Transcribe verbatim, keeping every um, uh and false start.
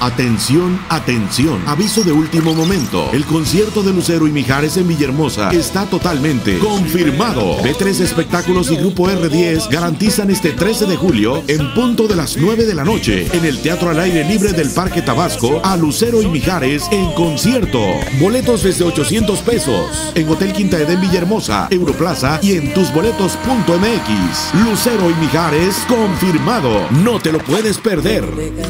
Atención, atención. Aviso de último momento. El concierto de Lucero y Mijares en Villahermosa está totalmente confirmado. B tres Espectáculos y Grupo R diez garantizan este trece de julio, en punto de las nueve de la noche, en el Teatro al Aire Libre del Parque Tabasco, a Lucero y Mijares en concierto. Boletos desde ochocientos pesos. En Hotel Quinta Edén Villahermosa, Europlaza y en tus boletos punto m x. Lucero y Mijares confirmado. No te lo puedes perder.